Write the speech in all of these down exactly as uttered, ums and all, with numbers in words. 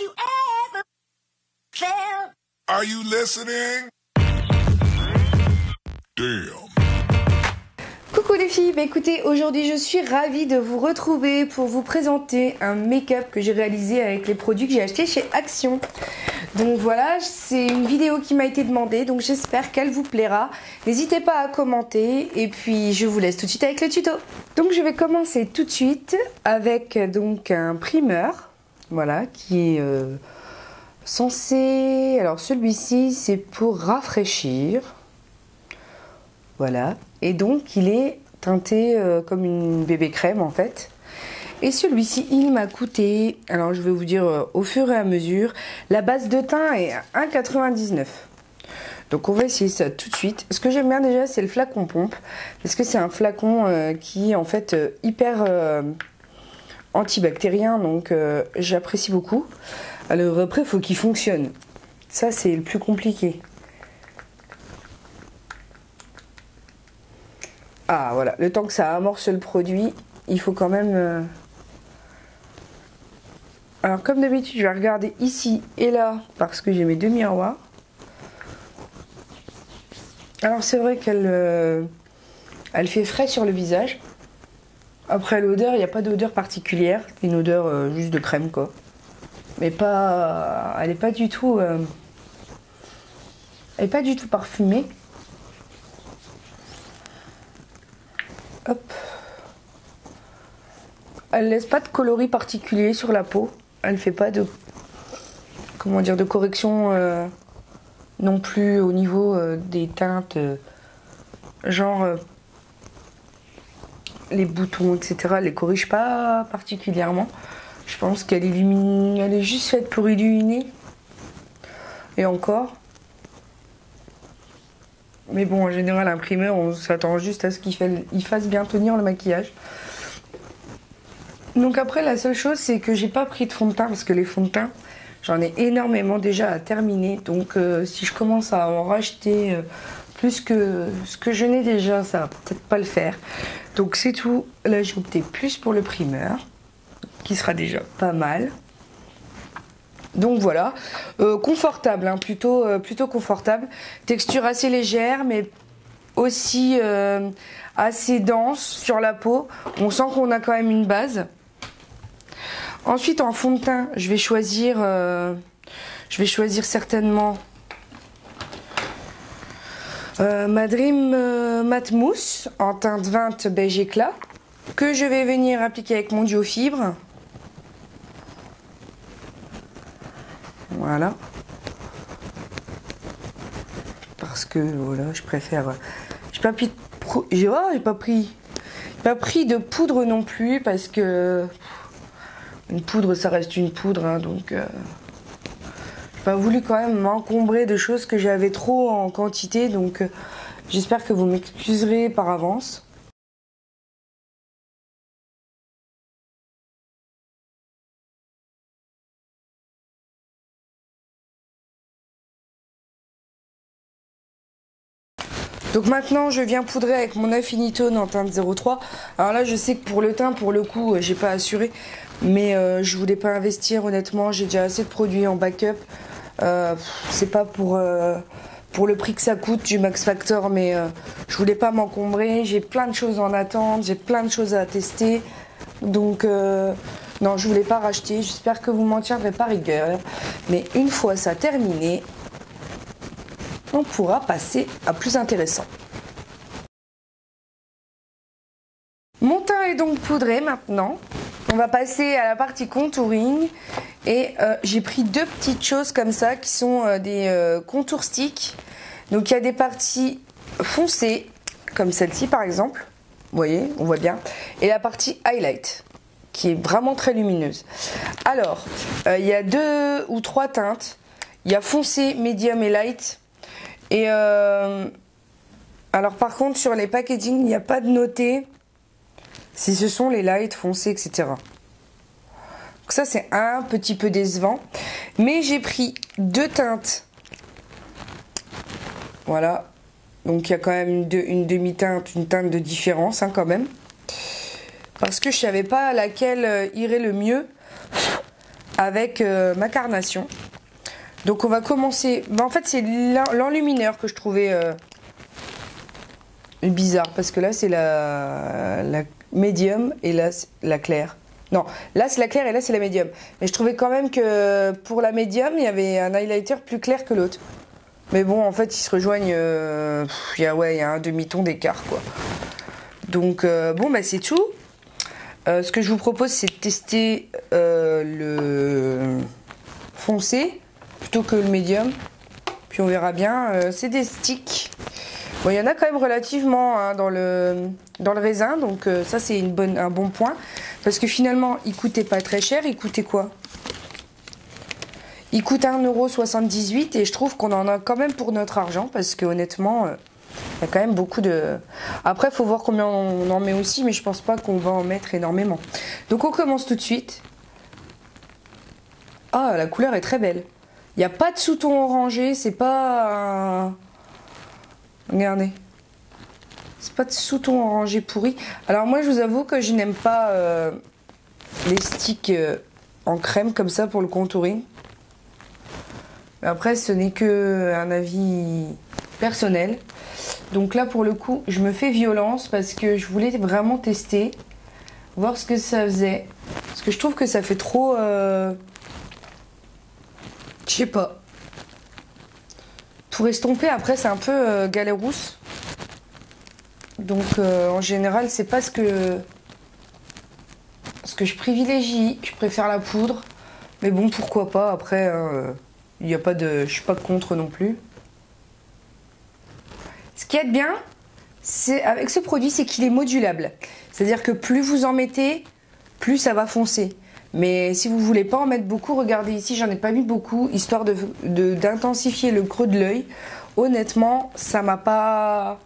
you ever felt. Are you listening? Damn. Coucou les filles, bah écoutez, aujourd'hui je suis ravie de vous retrouver pour vous présenter un make-up que j'ai réalisé avec les produits que j'ai achetés chez Action. Donc voilà, c'est une vidéo qui m'a été demandée, donc j'espère qu'elle vous plaira. N'hésitez pas à commenter et puis je vous laisse tout de suite avec le tuto. Donc je vais commencer tout de suite avec donc un primer, voilà, qui est euh, censé... Alors celui-ci c'est pour rafraîchir, voilà. Et donc il est teinté euh, comme une bébé crème en fait. Et celui-ci il m'a coûté, alors je vais vous dire euh, au fur et à mesure, la base de teint est à un euro quatre-vingt-dix-neuf. Donc on va essayer ça tout de suite. Ce que j'aime bien déjà c'est le flacon pompe, parce que c'est un flacon euh, qui est en fait euh, hyper euh, antibactérien, donc euh, j'apprécie beaucoup. Alors après il faut qu'il fonctionne, ça c'est le plus compliqué. Ah voilà, le temps que ça amorce le produit, il faut quand même... Euh... Alors comme d'habitude, je vais regarder ici et là, parce que j'ai mes deux miroirs. Alors c'est vrai qu'elle euh... elle fait frais sur le visage. Après l'odeur, il n'y a pas d'odeur particulière, une odeur euh, juste de crème quoi. Mais pas... elle n'est pas du tout... Euh... elle n'est pas du tout parfumée. Hop. Elle laisse pas de coloris particulier sur la peau. Elle fait pas de comment dire de correction euh, non plus au niveau euh, des teintes euh, genre euh, les boutons et cetera. Elle les corrige pas particulièrement. Je pense qu'elle illumine, elle est juste faite pour illuminer. Et encore. Mais bon, en général, un primer, on s'attend juste à ce qu'il fasse bien tenir le maquillage. Donc après, la seule chose, c'est que j'ai pas pris de fond de teint, parce que les fonds de teint, j'en ai énormément déjà à terminer. Donc euh, si je commence à en racheter euh, plus que ce que je n'ai déjà, ça va peut-être pas le faire. Donc c'est tout. Là, j'ai opté plus pour le primer, qui sera déjà pas mal. Donc voilà, euh, confortable, hein, plutôt, euh, plutôt confortable, texture assez légère mais aussi euh, assez dense sur la peau, on sent qu'on a quand même une base. Ensuite en fond de teint, je vais choisir, euh, je vais choisir certainement euh, ma Dream euh, Matte Mousse en teinte vingt beige éclat, que je vais venir appliquer avec mon duo fibre. Voilà, parce que voilà, je préfère. J'ai pas pris de pro... j'ai oh, j'ai pas pris, pas pris de poudre non plus parce que une poudre, ça reste une poudre, hein, donc euh... j'ai pas voulu quand même m'encombrer de choses que j'avais trop en quantité, donc euh... j'espère que vous m'excuserez par avance. Donc maintenant je viens poudrer avec mon Infinitone en teinte zéro trois. Alors là je sais que pour le teint, pour le coup, j'ai pas assuré, mais euh, je voulais pas investir honnêtement, j'ai déjà assez de produits en backup. Euh, c'est pas pour, euh, pour le prix que ça coûte du Max Factor, mais euh, je voulais pas m'encombrer, j'ai plein de choses en attente, j'ai plein de choses à tester. Donc euh, non, je voulais pas racheter, j'espère que vous m'en tiendrez pas rigueur. Mais une fois ça terminé, on pourra passer à plus intéressant. Mon teint est donc poudré maintenant. On va passer à la partie contouring. Et euh, j'ai pris deux petites choses comme ça qui sont euh, des euh, contours sticks. Donc il y a des parties foncées, comme celle-ci par exemple. Vous voyez, on voit bien. Et la partie highlight, qui est vraiment très lumineuse. Alors, euh, il y a deux ou trois teintes. Il y a foncé, médium et light. Et euh, alors par contre sur les packaging il n'y a pas de noté si ce sont les lights, foncés, et cetera. Donc ça c'est un petit peu décevant. Mais j'ai pris deux teintes. Voilà. Donc il y a quand même une, une demi-teinte, une teinte de différence hein, quand même. Parce que je ne savais pas à laquelle irait le mieux. avec euh, ma carnation. Donc on va commencer... Bah, en fait c'est l'enlumineur que je trouvais euh, bizarre. Parce que là c'est la, la médium et là c'est la claire. Non, là c'est la claire et là c'est la médium. Mais je trouvais quand même que pour la médium, il y avait un highlighter plus clair que l'autre. Mais bon, en fait, ils se rejoignent... Euh, pff, y a, ouais, il y a un demi-ton d'écart, quoi. Donc, euh, bon, bah c'est tout. Euh, ce que je vous propose, c'est de tester euh, le foncé plutôt que le médium. Puis on verra bien. Euh, c'est des sticks. Bon, il y en a quand même relativement hein, dans, le, dans le raisin. Donc, euh, ça, c'est une bonne, un bon point. Parce que finalement, il coûtait pas très cher. Il coûtait quoi ? Il coûte un euro soixante-dix-huit et je trouve qu'on en a quand même pour notre argent parce que honnêtement, il euh, y a quand même beaucoup de... Après, il faut voir combien on en met aussi, mais je pense pas qu'on va en mettre énormément. Donc on commence tout de suite. Ah, la couleur est très belle. Il n'y a pas de sous-ton orangé, c'est pas... Regardez. C'est pas de sous-ton orangé pourri. Alors moi, je vous avoue que je n'aime pas euh, les sticks euh, en crème comme ça pour le contouring. Après, ce n'est que un avis personnel. Donc là, pour le coup, je me fais violence parce que je voulais vraiment tester, voir ce que ça faisait. Parce que je trouve que ça fait trop... Euh... Je sais pas. Pour estomper, après, c'est un peu euh, galère-rousse. Donc, euh, en général, c'est pas ce que... ce que je privilégie. Je préfère la poudre. Mais bon, pourquoi pas, après... Euh... Il n'y a pas de... Je suis pas contre non plus. Ce qu'il y a de bien, c'est avec ce produit, c'est qu'il est modulable. C'est-à-dire que plus vous en mettez, plus ça va foncer. Mais si vous ne voulez pas en mettre beaucoup, regardez ici, j'en ai pas mis beaucoup, histoire de, de, d'intensifier le creux de l'œil. Honnêtement, ça m'a pas...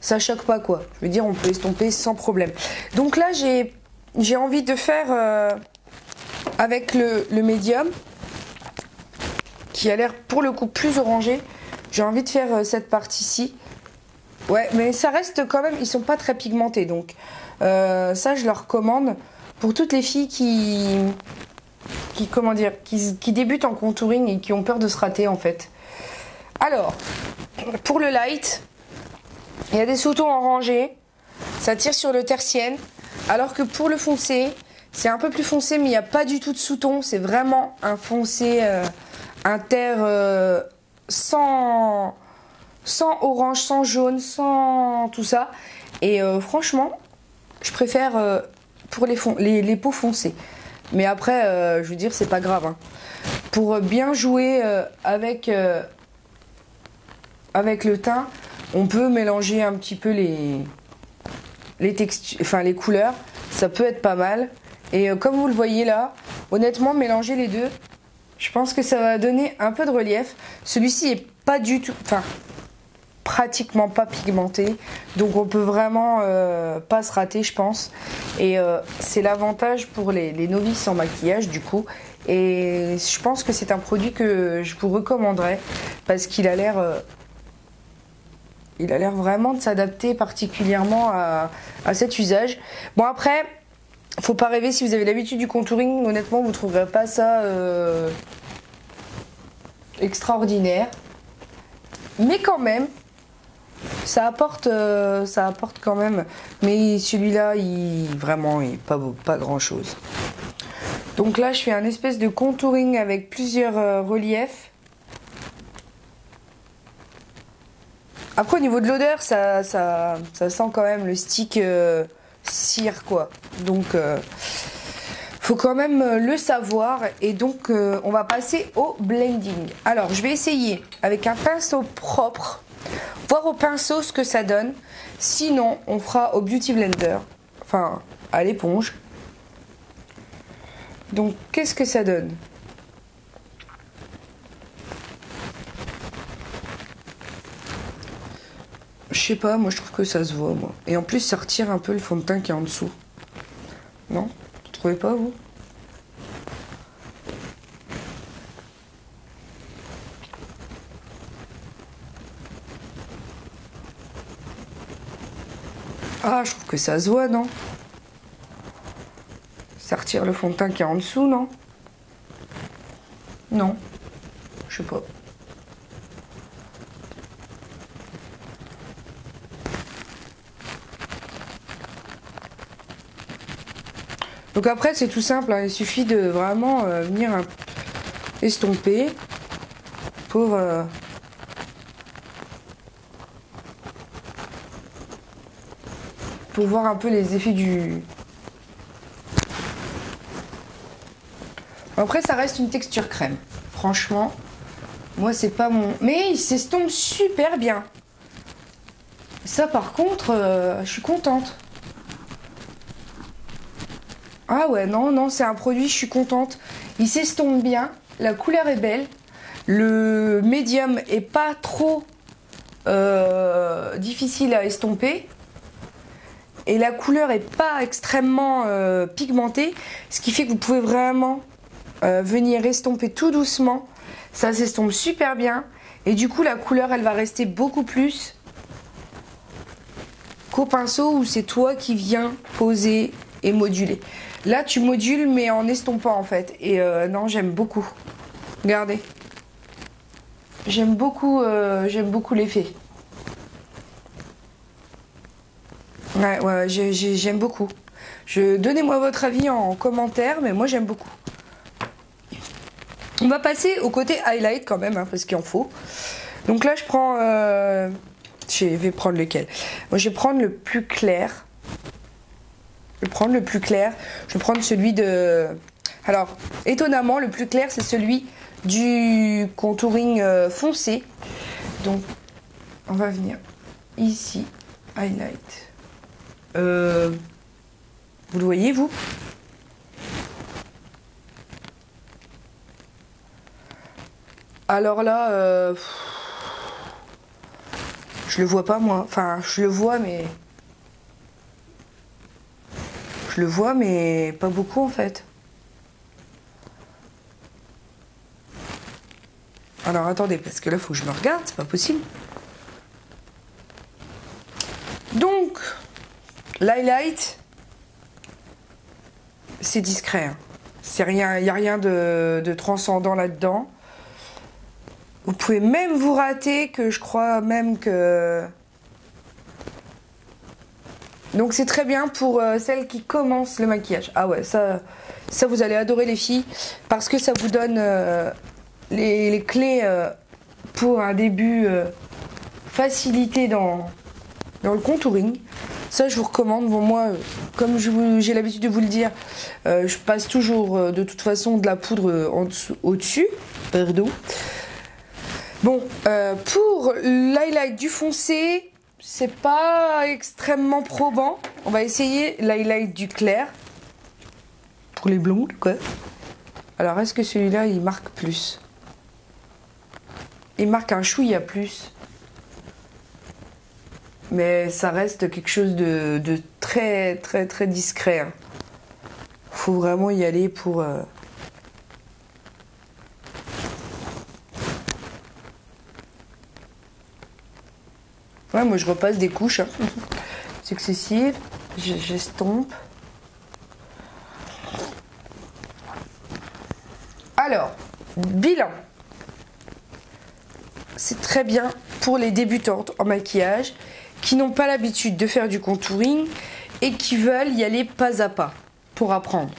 Ça choque pas, quoi. Je veux dire, on peut estomper sans problème. Donc là, j'ai j'ai envie de faire euh, avec le, le médium, qui a l'air pour le coup plus orangé. J'ai envie de faire cette partie-ci. Ouais, mais ça reste quand même... Ils sont pas très pigmentés, donc... Euh, ça, je leur recommande. Pour toutes les filles qui... qui comment dire qui, qui débutent en contouring et qui ont peur de se rater, en fait. Alors, pour le light, il y a des sous-tons orangés. Ça tire sur le tertiaire. Alors que pour le foncé, c'est un peu plus foncé, mais il n'y a pas du tout de sous-tons. C'est vraiment un foncé... Euh, Inter euh, sans, sans orange, sans jaune, sans tout ça. Et euh, franchement, je préfère euh, pour les, fon les, les peaux foncées. Mais après, euh, je veux dire, c'est pas grave. Hein. Pour euh, bien jouer euh, avec, euh, avec le teint, on peut mélanger un petit peu les, les, textu enfin, les couleurs. Ça peut être pas mal. Et euh, comme vous le voyez là, honnêtement, mélanger les deux... Je pense que ça va donner un peu de relief. Celui-ci est pas du tout, enfin, pratiquement pas pigmenté. Donc on peut vraiment euh, pas se rater, je pense. Et euh, c'est l'avantage pour les, les novices en maquillage, du coup. Et je pense que c'est un produit que je vous recommanderais parce qu'il a l'air... Euh, il a l'air vraiment de s'adapter particulièrement à, à cet usage. Bon, après... Faut pas rêver, si vous avez l'habitude du contouring, honnêtement, vous trouverez pas ça euh, extraordinaire. Mais quand même, ça apporte, euh, ça apporte quand même. Mais celui-là, il vraiment, il pas pas grand-chose. Donc là, je fais un espèce de contouring avec plusieurs euh, reliefs. Après, au niveau de l'odeur, ça, ça, ça sent quand même le stick. Euh, cire quoi, donc euh, faut quand même le savoir. Et donc euh, on va passer au blending. Alors je vais essayer avec un pinceau propre, voir au pinceau ce que ça donne. Sinon on fera au beauty blender, enfin à l'éponge. Donc qu'est-ce que ça donne? Je sais pas, moi je trouve que ça se voit, moi. Et en plus, ça retire un peu le fond de teint qui est en dessous. Non? Vous trouvez pas, vous? Ah, je trouve que ça se voit, non? Ça retire le fond de teint qui est en dessous, non? Non, je sais pas. Donc après c'est tout simple, hein. Il suffit de vraiment euh, venir un... estomper pour euh... pour voir un peu les effets du... Après ça reste une texture crème, franchement, moi c'est pas mon... Mais il s'estompe super bien. Ça par contre, euh, je suis contente. Ah ouais, non, non, c'est un produit, je suis contente. Il s'estompe bien, la couleur est belle, le médium est pas trop euh, difficile à estomper et la couleur est pas extrêmement euh, pigmentée, ce qui fait que vous pouvez vraiment euh, venir estomper tout doucement. Ça s'estompe super bien et du coup la couleur elle va rester beaucoup plus qu'au pinceau où c'est toi qui viens poser et moduler. Là, tu modules, mais en estompant, en fait. Et euh, non, j'aime beaucoup. Regardez. J'aime beaucoup, euh, j'aime beaucoup l'effet. Ouais, ouais, j'aime beaucoup. Je, donnez-moi votre avis en commentaire, mais moi, j'aime beaucoup. On va passer au côté highlight, quand même, hein, parce qu'il en faut. Donc là, je prends... Euh, je vais prendre lequel? Moi, je vais prendre le plus clair. Je vais prendre le plus clair, je vais prendre celui de... Alors, étonnamment, le plus clair, c'est celui du contouring euh, foncé. Donc, on va venir ici, highlight. Euh... Vous le voyez, vous? Alors là, euh... je le vois pas, moi. Enfin, je le vois, mais... Je le vois, mais pas beaucoup en fait. Alors attendez, parce que là, faut que je me regarde, c'est pas possible. Donc, l'highlight, c'est discret. Hein. C'est rien, il n'y a rien de, de transcendant là-dedans. Vous pouvez même vous rater, que je crois même que... Donc c'est très bien pour euh, celles qui commencent le maquillage. Ah ouais, ça, ça vous allez adorer les filles, parce que ça vous donne euh, les, les clés euh, pour un début euh, facilité dans, dans le contouring. Ça je vous recommande. Bon, moi, comme j'ai l'habitude de vous le dire, euh, je passe toujours euh, de toute façon de la poudre en dessous, au-dessus. Pardon. Bon, euh, pour l'highlight du foncé... C'est pas extrêmement probant. On va essayer l'highlight du clair. Pour les blondes, quoi. Alors, est-ce que celui-là, il marque plus? Il marque un chouïa plus. Mais ça reste quelque chose de, de très, très, très discret. Hein. Faut vraiment y aller pour... Euh... Ouais, moi je repasse des couches, hein. Successives, j'estompe. Alors, bilan. C'est très bien pour les débutantes en maquillage qui n'ont pas l'habitude de faire du contouring et qui veulent y aller pas à pas pour apprendre.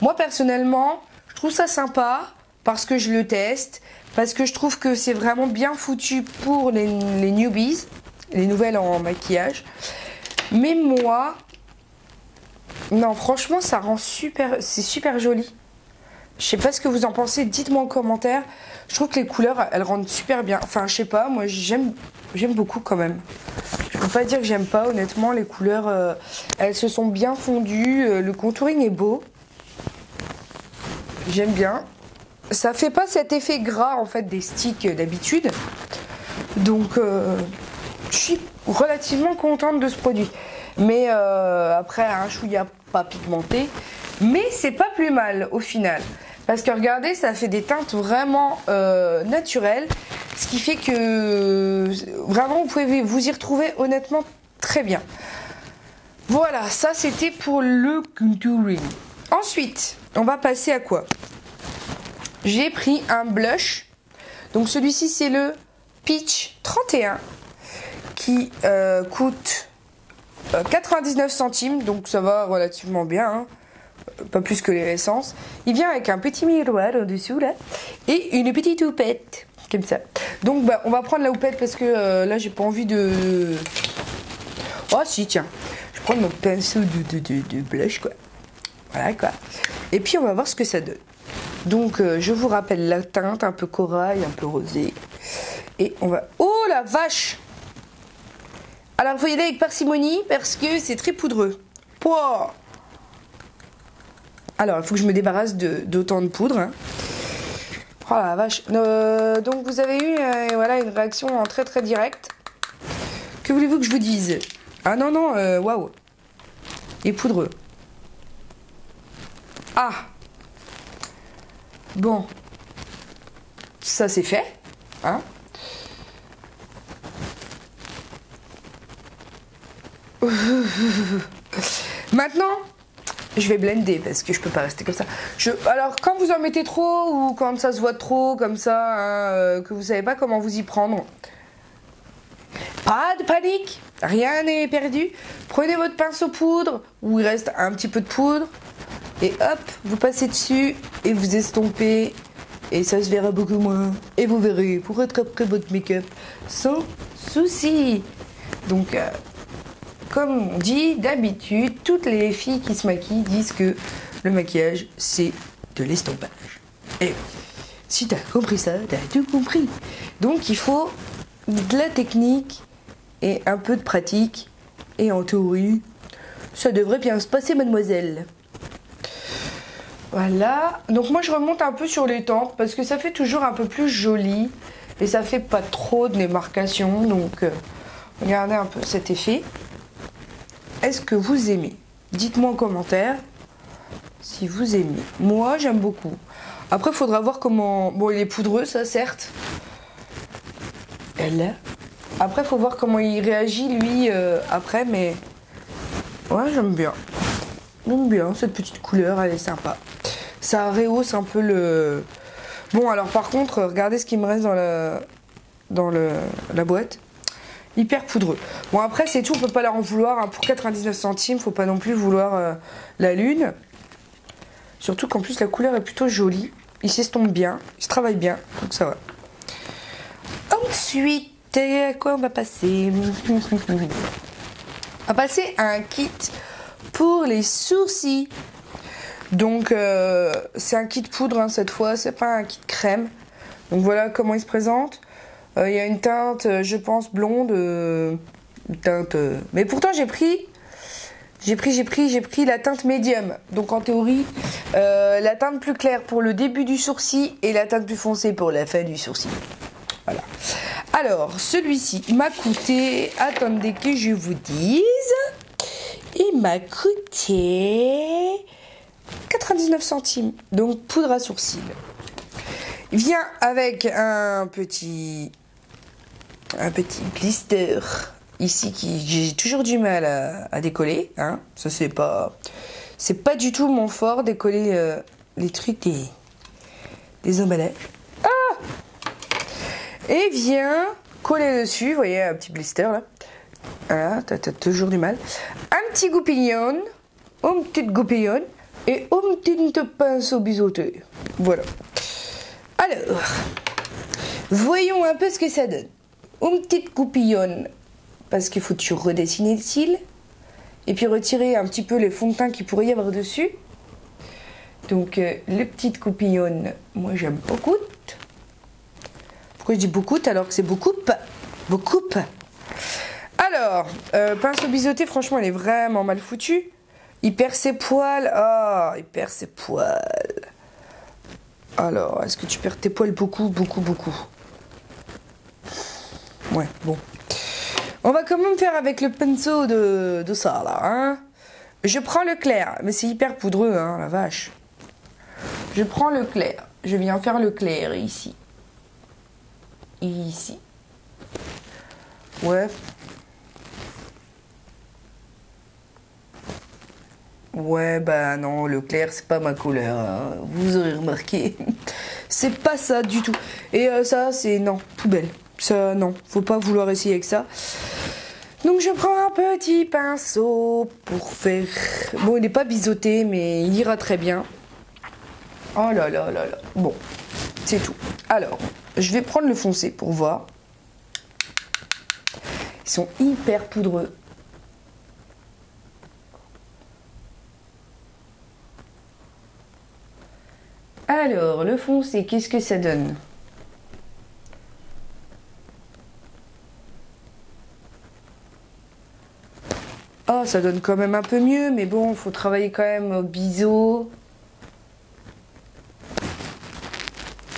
Moi personnellement, je trouve ça sympa parce que je le teste. Parce que je trouve que c'est vraiment bien foutu pour les, les newbies, les nouvelles en maquillage. Mais moi, non, franchement, ça rend super, c'est super joli. Je sais pas ce que vous en pensez, dites-moi en commentaire. Je trouve que les couleurs, elles rendent super bien. Enfin, je sais pas, moi j'aime, j'aime beaucoup quand même. Je peux pas dire que j'aime pas, honnêtement, les couleurs, euh, elles se sont bien fondues. Euh, le contouring est beau. J'aime bien. Ça fait pas cet effet gras en fait des sticks d'habitude, donc euh, je suis relativement contente de ce produit. Mais euh, après un chouïa pas pigmenté, mais c'est pas plus mal au final, parce que regardez, ça fait des teintes vraiment euh, naturelles, ce qui fait que vraiment vous pouvez vous y retrouver honnêtement très bien. Voilà, ça c'était pour le contouring. Ensuite, on va passer à quoi? j'ai pris un blush. Donc celui-ci, c'est le Peach trente et un qui euh, coûte euh, quatre-vingt-dix-neuf centimes. Donc ça va relativement bien, hein. Pas plus que les essences. Il vient avec un petit miroir au-dessous là et une petite houppette comme ça. Donc bah, on va prendre la houppette parce que euh, là j'ai pas envie de... Oh si, tiens, je prends mon pinceau de, de, de, de blush quoi. Voilà quoi. Et puis on va voir ce que ça donne. Donc euh, je vous rappelle la teinte un peu corail, un peu rosé. Et on va... Oh la vache! Alors il faut y aller avec parcimonie parce que c'est très poudreux. Pouah! Alors, il faut que je me débarrasse d'autant de, de poudre. Hein. Oh la vache. Euh, donc, vous avez eu euh, voilà, une réaction en très très directe. Que voulez-vous que je vous dise? Ah non, non, waouh. Wow. Il est poudreux. Ah. Bon. Ça, c'est fait. Hein. Maintenant... Je vais blender parce que je peux pas rester comme ça. Je, alors, quand vous en mettez trop ou quand ça se voit trop, comme ça, hein, euh, que vous savez pas comment vous y prendre, pas de panique, rien n'est perdu. Prenez votre pinceau poudre où il reste un petit peu de poudre et hop, vous passez dessus et vous estompez et ça se verra beaucoup moins. Et vous verrez, vous rattraperez votre make-up sans souci. Donc... Euh, comme on dit d'habitude, toutes les filles qui se maquillent disent que le maquillage, c'est de l'estompage. Et si t'as compris ça, t'as tout compris. Donc il faut de la technique et un peu de pratique. Et en théorie, ça devrait bien se passer, mademoiselle. Voilà. Donc moi, je remonte un peu sur les tempes parce que ça fait toujours un peu plus joli. Et ça fait pas trop de démarcation. Donc euh, regardez un peu cet effet. Est-ce que vous aimez? Dites-moi en commentaire si vous aimez. Moi, j'aime beaucoup. Après, il faudra voir comment... Bon, il est poudreux, ça, certes. Elle. Après, il faut voir comment il réagit, lui, euh, après, mais... Ouais, j'aime bien. J'aime bien, cette petite couleur, elle est sympa. Ça rehausse un peu le... Bon, alors, par contre, regardez ce qui me reste dans la, dans le... la boîte. Hyper poudreux. Bon après c'est tout, on peut pas leur en vouloir, hein. Pour quatre-vingt-dix-neuf centimes, faut pas non plus vouloir euh, la lune. Surtout qu'en plus la couleur est plutôt jolie. Il s'estompe bien, il se travaille bien, donc ça va. Ensuite, à quoi on va passer? On va passer à un kit pour les sourcils. Donc euh, c'est un kit poudre, hein, cette fois, c'est pas un kit crème. Donc voilà comment il se présente. Il euh, y a une teinte, je pense, blonde. Euh, une teinte. Euh... Mais pourtant, j'ai pris. J'ai pris, j'ai pris, j'ai pris la teinte médium. Donc, en théorie, euh, la teinte plus claire pour le début du sourcil et la teinte plus foncée pour la fin du sourcil. Voilà. Alors, celui-ci m'a coûté. Attendez que je vous dise. Il m'a coûté quatre-vingt-dix-neuf centimes. Donc, poudre à sourcils. Il vient avec un petit. Un petit blister ici qui j'ai toujours du mal à, à décoller, hein. Ça c'est pas c'est pas du tout mon fort, décoller euh, les trucs des des emballages. Ah, et vient coller dessus, vous voyez un petit blister là. Voilà, t'as toujours du mal. Un petit goupillon, une petite goupillon et une petite pinceau biseauté. Voilà. Alors, voyons un peu ce que ça donne. Une petite goupillonne, parce qu'il faut que tu redessines le cils et puis retirer un petit peu les fonds de teint qu'il pourrait y avoir dessus. Donc, euh, le petit goupillonne, moi j'aime beaucoup. Pourquoi je dis beaucoup alors que c'est beaucoup? Beaucoup. Alors, euh, pinceau biseauté, franchement, elle est vraiment mal foutue. Il perd ses poils. Ah, oh, il perd ses poils. Alors, est-ce que tu perds tes poils beaucoup, beaucoup, beaucoup? Ouais, bon. On va quand même faire avec le pinceau de, de ça, là, hein. Je prends le clair, mais c'est hyper poudreux, hein, la vache. Je prends le clair. Je viens faire le clair, ici. Ici. Ouais. Ouais, bah non, le clair, c'est pas ma couleur, hein. Vous aurez remarqué. C'est pas ça du tout. Et euh, ça, c'est non, poubelle. Ça, non, faut pas vouloir essayer avec ça. Donc je prends un petit pinceau pour faire... Bon, il n'est pas biseauté, mais il ira très bien. Oh là là là là. Bon, c'est tout. Alors, je vais prendre le foncé pour voir. Ils sont hyper poudreux. Alors, le foncé, qu'est-ce que ça donne ? Oh, ça donne quand même un peu mieux, mais bon, faut travailler quand même au biseau.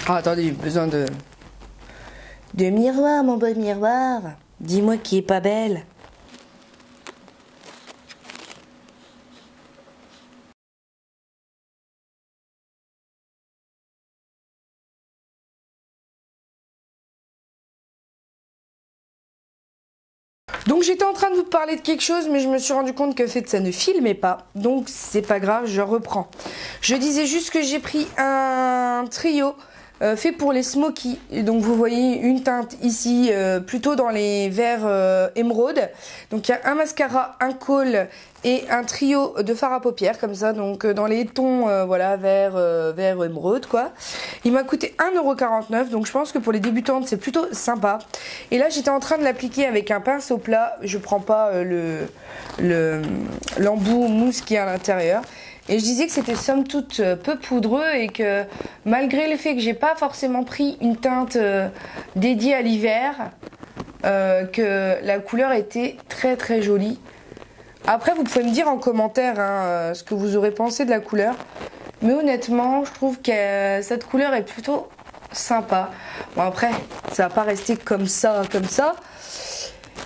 Ah, attendez, j'ai besoin de... de miroir, mon bon miroir. Dis-moi qui est pas belle. Donc j'étais en train de vous parler de quelque chose, mais je me suis rendu compte que fait ça ne filmait pas. Donc c'est pas grave, je reprends. Je disais juste que j'ai pris un trio euh, fait pour les smokies. Et donc vous voyez une teinte ici, euh, plutôt dans les verts euh, émeraude. Donc il y a un mascara, un col et un trio de fard à paupières comme ça. Donc euh, dans les tons euh, voilà, vert, euh, vert émeraude quoi. Il m'a coûté un euro quarante-neuf, donc je pense que pour les débutantes c'est plutôt sympa. Et là j'étais en train de l'appliquer avec un pinceau plat, je prends pas euh, le l'embout mousse qui est à l'intérieur. Et je disais que c'était somme toute peu poudreux et que malgré le fait que j'ai pas forcément pris une teinte euh, dédiée à l'hiver, euh, que la couleur était très très jolie. Après vous pouvez me dire en commentaire hein, ce que vous aurez pensé de la couleur. Mais honnêtement, je trouve que cette couleur est plutôt sympa. Bon après, ça va pas rester comme ça, comme ça.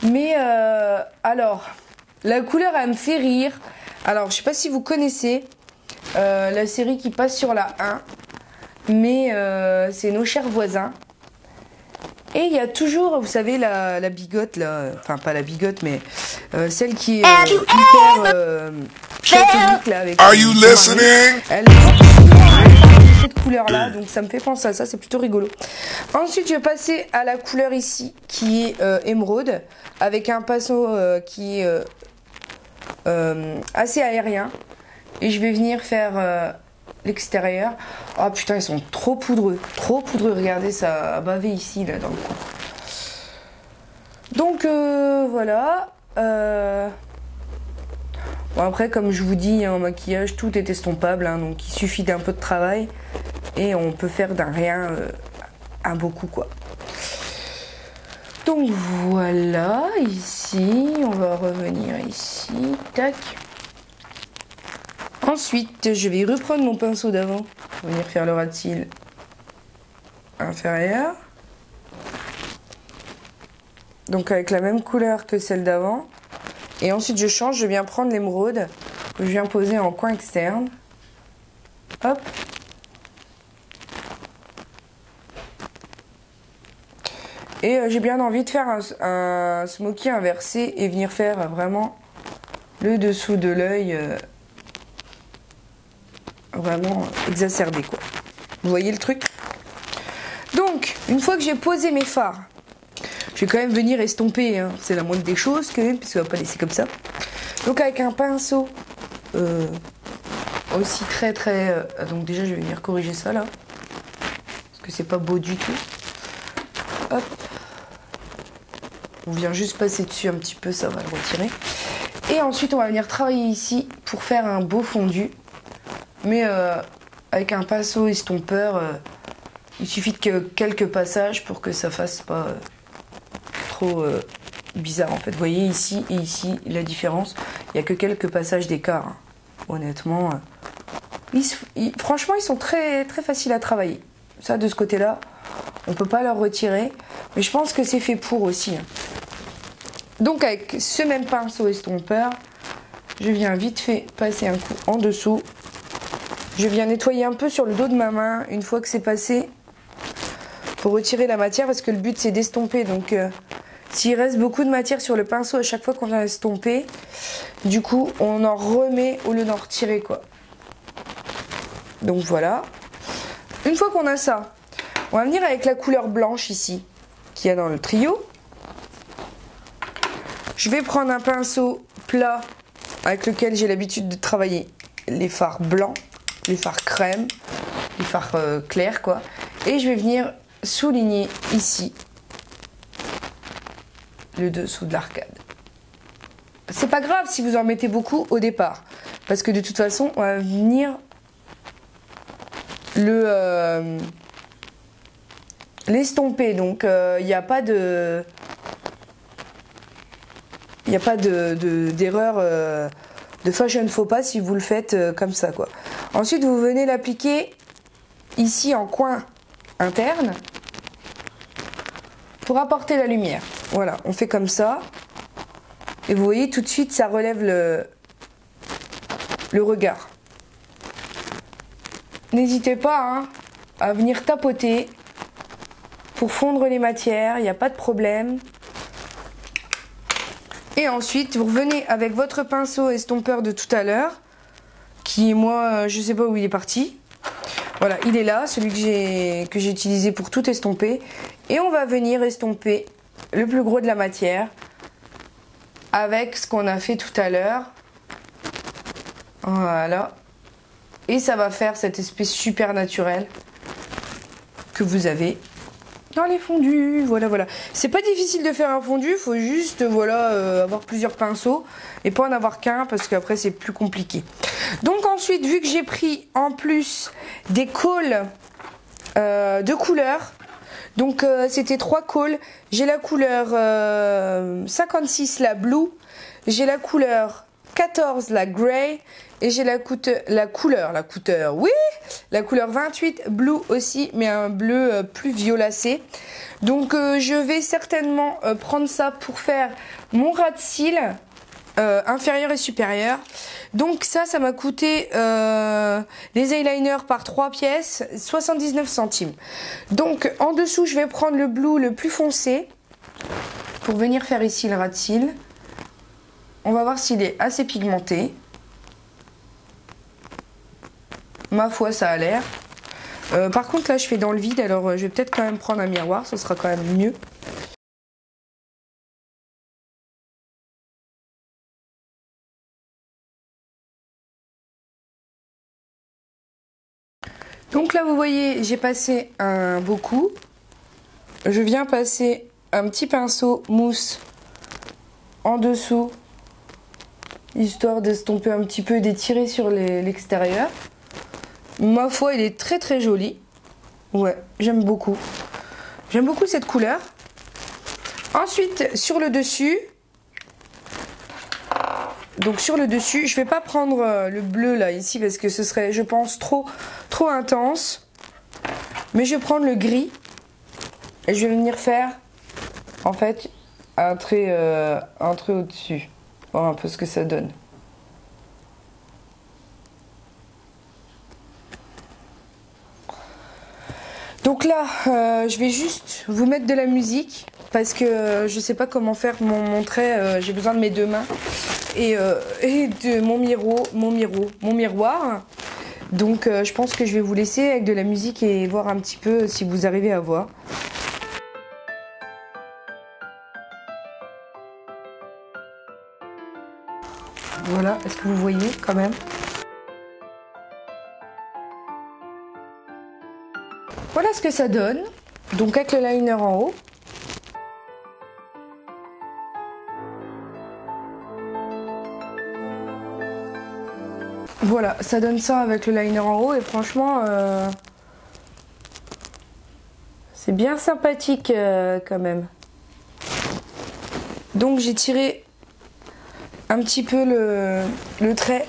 Mais euh, alors, la couleur, elle me fait rire. Alors, je sais pas si vous connaissez euh, la série qui passe sur la un. Mais euh, c'est Nos Chers Voisins. Et il y a toujours, vous savez, la, la bigotte, là. Enfin, pas la bigotte, mais euh, celle qui est euh, hyper... Euh, Là, avec Are you listening? Elle a cette couleur là, donc ça me fait penser à ça, c'est plutôt rigolo. Ensuite je vais passer à la couleur ici qui est euh, émeraude, avec un pinceau euh, qui est euh, euh, assez aérien. Et je vais venir faire euh, l'extérieur. Oh putain, ils sont trop poudreux, trop poudreux, regardez ça a bavé ici là dans le coin. Donc euh, voilà. Euh... Bon après comme je vous dis en maquillage tout est estompable hein, donc il suffit d'un peu de travail et on peut faire d'un rien euh, un beaucoup quoi. Donc voilà ici on va revenir ici tac. Ensuite je vais reprendre mon pinceau d'avant, venir faire le ras de cils inférieur donc avec la même couleur que celle d'avant. Et ensuite je change, je viens prendre l'émeraude, que je viens poser en coin externe. Hop. Et euh, j'ai bien envie de faire un, un smoky inversé et venir faire euh, vraiment le dessous de l'œil euh, vraiment exacerbé quoi. Vous voyez le truc? Donc, une fois que j'ai posé mes fards, je vais quand même venir estomper, hein. C'est la moindre des choses quand même, parce qu'on va pas laisser comme ça. Donc avec un pinceau euh, aussi très très... Euh, donc déjà je vais venir corriger ça là, parce que c'est pas beau du tout. Hop. On vient juste passer dessus un petit peu, ça va le retirer. Et ensuite on va venir travailler ici pour faire un beau fondu. Mais euh, avec un pinceau estompeur, euh, il suffit de quelques passages pour que ça fasse pas... Euh, Euh, bizarre en fait. Vous voyez ici et ici la différence, il n'y a que quelques passages d'écart hein. Honnêtement euh, ils se, ils, franchement ils sont très très faciles à travailler, ça de ce côté là on peut pas leur retirer, mais je pense que c'est fait pour aussi hein. Donc avec ce même pinceau estompeur je viens vite fait passer un coup en dessous, je viens nettoyer un peu sur le dos de ma main une fois que c'est passé pour retirer la matière, parce que le but c'est d'estomper, donc euh, S'il reste beaucoup de matière sur le pinceau à chaque fois qu'on vient estomper, du coup on en remet au lieu d'en retirer quoi. Donc voilà. Une fois qu'on a ça, on va venir avec la couleur blanche ici qu'il y a dans le trio. Je vais prendre un pinceau plat avec lequel j'ai l'habitude de travailler les fards blancs, les fards crème, les fards euh, clairs quoi. Et je vais venir souligner ici le dessous de l'arcade. C'est pas grave si vous en mettez beaucoup au départ, parce que de toute façon on va venir le euh, l'estomper, donc il euh, n'y a pas de il n'y a pas de d'erreur de, euh, de fashion faux pas si vous le faites euh, comme ça quoi. Ensuite vous venez l'appliquer ici en coin interne pour apporter la lumière. Voilà, on fait comme ça. Et vous voyez, tout de suite, ça relève le, le regard. N'hésitez pas hein, à venir tapoter pour fondre les matières. Il n'y a pas de problème. Et ensuite, vous revenez avec votre pinceau estompeur de tout à l'heure. Qui, moi, je ne sais pas où il est parti. Voilà, il est là, celui que j'ai utilisé pour tout estomper. Et on va venir estomper le plus gros de la matière avec ce qu'on a fait tout à l'heure. Voilà. Et ça va faire cette espèce super naturelle que vous avez dans les fondus. Voilà, voilà. C'est pas difficile de faire un fondu, il faut juste voilà, euh, avoir plusieurs pinceaux et pas en avoir qu'un parce qu'après c'est plus compliqué. Donc ensuite, vu que j'ai pris en plus des cols euh, de couleurs, donc euh, c'était trois cols. J'ai la couleur euh, cinquante-six, la blue. J'ai la couleur quatorze, la grey. Et j'ai la, la couleur, la couleur, oui, la couleur vingt-huit, blue aussi, mais un bleu euh, plus violacé. Donc euh, je vais certainement euh, prendre ça pour faire mon ras de cils euh, inférieur et supérieur. Donc ça, ça m'a coûté euh, les eyeliners par trois pièces, soixante-dix-neuf centimes. Donc en dessous, je vais prendre le blue le plus foncé pour venir faire ici le ras de cils. On va voir s'il est assez pigmenté. Ma foi, ça a l'air. Euh, par contre, là, je fais dans le vide, alors euh, je vais peut-être quand même prendre un miroir, ce sera quand même mieux. Donc là, vous voyez, j'ai passé un beau coup. Je viens passer un petit pinceau mousse en dessous, histoire d'estomper un petit peu et d'étirer sur l'extérieur. Ma foi, il est très très joli. Ouais, j'aime beaucoup. J'aime beaucoup cette couleur. Ensuite, sur le dessus, donc sur le dessus, je vais pas prendre le bleu là ici parce que ce serait, je pense, trop trop intense. Mais je vais prendre le gris et je vais venir faire en fait un trait, euh, un trait au-dessus. Voir un peu ce que ça donne. Donc là, euh, je vais juste vous mettre de la musique parce que euh, je sais pas comment faire mon, mon trait. Euh, J'ai besoin de mes deux mains et, euh, et de mon miroir, mon miroir, mon miroir. Donc euh, je pense que je vais vous laisser avec de la musique et voir un petit peu si vous arrivez à voir. Voilà, est-ce que vous voyez quand même ? Voilà ce que ça donne, donc avec le liner en haut. Voilà, ça donne ça avec le liner en haut et franchement, euh, c'est bien sympathique euh, quand même. Donc j'ai tiré un petit peu le, le trait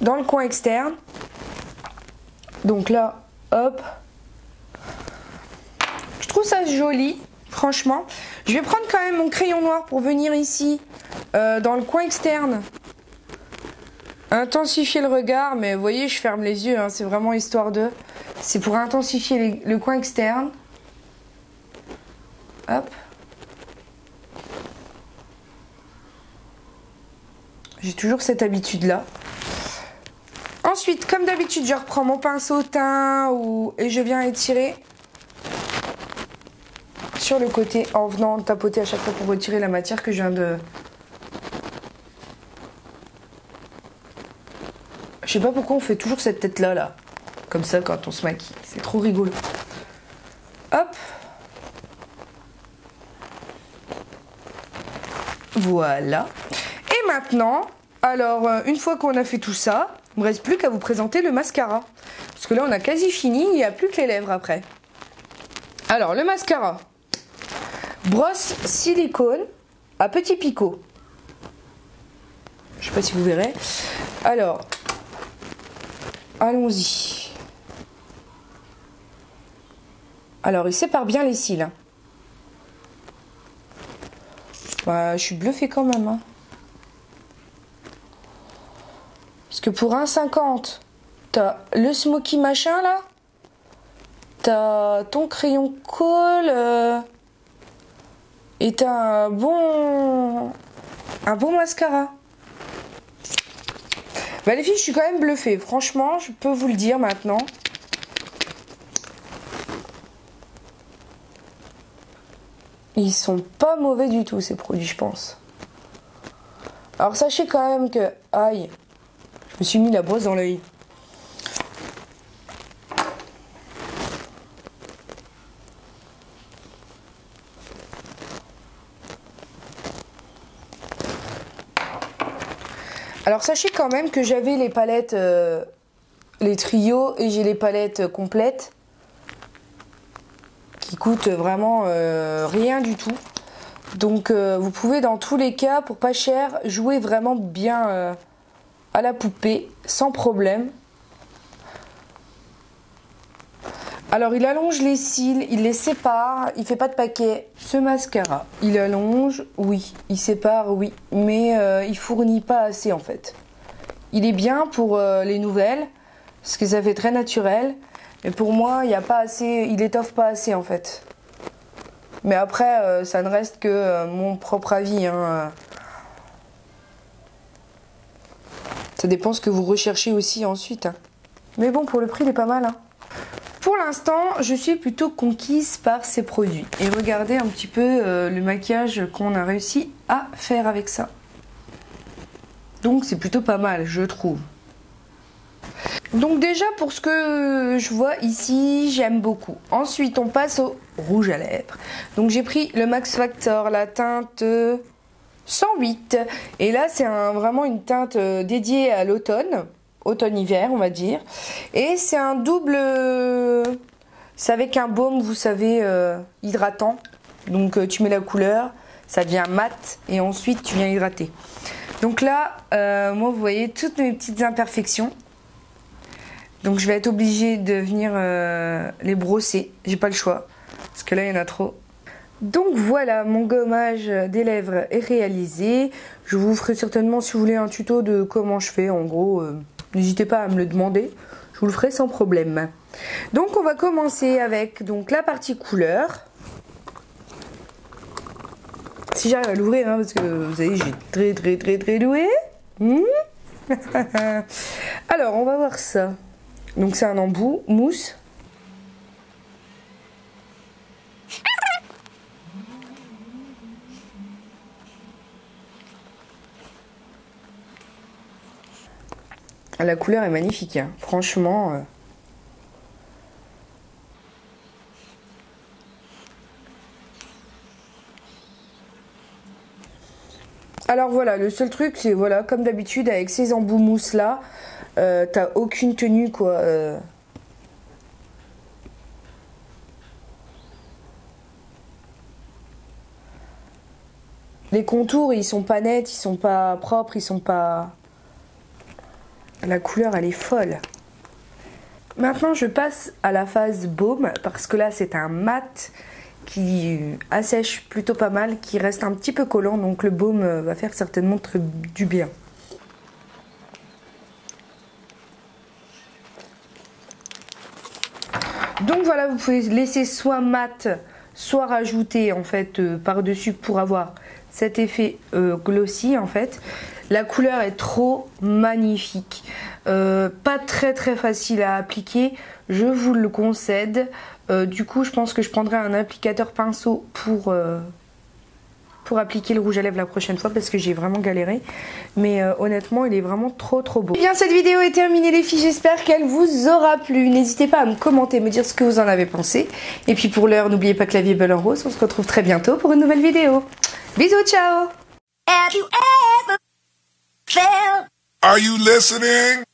dans le coin externe. Donc là, hop. Je trouve ça joli, franchement. Je vais prendre quand même mon crayon noir pour venir ici, euh, dans le coin externe, intensifier le regard. Mais vous voyez, je ferme les yeux, hein, c'est vraiment histoire de... C'est pour intensifier les, le coin externe. Hop. J'ai toujours cette habitude-là. Ensuite, comme d'habitude, je reprends mon pinceau teint ou... et je viens étirer sur le côté en venant tapoter à chaque fois pour retirer la matière que je viens de... Je sais pas pourquoi on fait toujours cette tête-là, là. Comme ça, quand on se maquille. C'est trop rigolo. Hop. Voilà. Et maintenant, alors, une fois qu'on a fait tout ça, il ne me reste plus qu'à vous présenter le mascara. Parce que là, on a quasi fini, il n'y a plus que les lèvres après. Alors, le mascara. Brosse silicone à petit picot. Je ne sais pas si vous verrez. Alors, allons-y. Alors, il sépare bien les cils. Bah, je suis bluffée quand même. Hein. Parce que pour un cinquante, t'as le smoky machin là, t'as ton crayon colle euh, et t'as un bon, un bon mascara. Bah les filles, je suis quand même bluffée. Franchement, je peux vous le dire maintenant. Ils sont pas mauvais du tout ces produits, je pense. Alors sachez quand même que... Aïe, je me suis mis la brosse dans l'œil. Alors sachez quand même que j'avais les palettes, euh, les trios, et j'ai les palettes complètes qui coûtent vraiment euh, rien du tout. Donc euh, vous pouvez dans tous les cas, pour pas cher, jouer vraiment bien euh, à la poupée, sans problème. Alors il allonge les cils, il les sépare, il fait pas de paquet. Ce mascara, il allonge, oui, il sépare, oui, mais euh, il fournit pas assez en fait. Il est bien pour euh, les nouvelles, parce que ça fait très naturel. Mais pour moi, il y a pas assez, il étoffe pas assez en fait. Mais après, euh, ça ne reste que euh, mon propre avis. Hein. Ça dépend ce que vous recherchez aussi ensuite. Hein. Mais bon, pour le prix, il est pas mal. Hein. Pour l'instant, je suis plutôt conquise par ces produits. Et regardez un petit peu euh, le maquillage qu'on a réussi à faire avec ça. Donc c'est plutôt pas mal, je trouve. Donc déjà, pour ce que je vois ici, j'aime beaucoup. Ensuite, on passe au rouge à lèvres. Donc j'ai pris le Max Factor, la teinte cent huit. Et là, c'est un, vraiment une teinte dédiée à l'automne. Automne-hiver, on va dire. Et c'est un double... C'est avec un baume, vous savez, euh, hydratant. Donc euh, tu mets la couleur, ça devient mat, et ensuite tu viens hydrater. Donc là, euh, moi, vous voyez toutes mes petites imperfections. Donc je vais être obligée de venir euh, les brosser. J'ai pas le choix, parce que là, il y en a trop. Donc voilà, mon gommage des lèvres est réalisé. Je vous ferai certainement, si vous voulez, un tuto de comment je fais, en gros... Euh, N'hésitez pas à me le demander, je vous le ferai sans problème. Donc on va commencer avec donc, la partie couleur. Si j'arrive à l'ouvrir, hein, parce que vous savez, j'ai très très très très doué. Mmh. Alors on va voir ça. Donc c'est un embout mousse. La couleur est magnifique, hein. Franchement. Euh... Alors voilà, le seul truc, c'est voilà, comme d'habitude, avec ces embouts mousse là, euh, t'as aucune tenue quoi. Euh... Les contours, ils sont pas nets, ils sont pas propres, ils sont pas. La couleur, elle est folle. Maintenant, je passe à la phase baume, parce que là, c'est un mat qui assèche plutôt pas mal, qui reste un petit peu collant, donc le baume va faire certainement très du bien. Donc voilà, vous pouvez laisser soit mat, soit rajouter en fait euh, par-dessus pour avoir cet effet euh, glossy en fait. La couleur est trop magnifique, euh, pas très très facile à appliquer, je vous le concède. Euh, du coup je pense que je prendrai un applicateur pinceau pour, euh, pour appliquer le rouge à lèvres la prochaine fois parce que j'ai vraiment galéré. Mais euh, honnêtement il est vraiment trop trop beau. Et bien cette vidéo est terminée les filles, j'espère qu'elle vous aura plu. N'hésitez pas à me commenter, me dire ce que vous en avez pensé. Et puis pour l'heure n'oubliez pas que la vie est belle en rose, on se retrouve très bientôt pour une nouvelle vidéo. Bisous, ciao. Are you listening?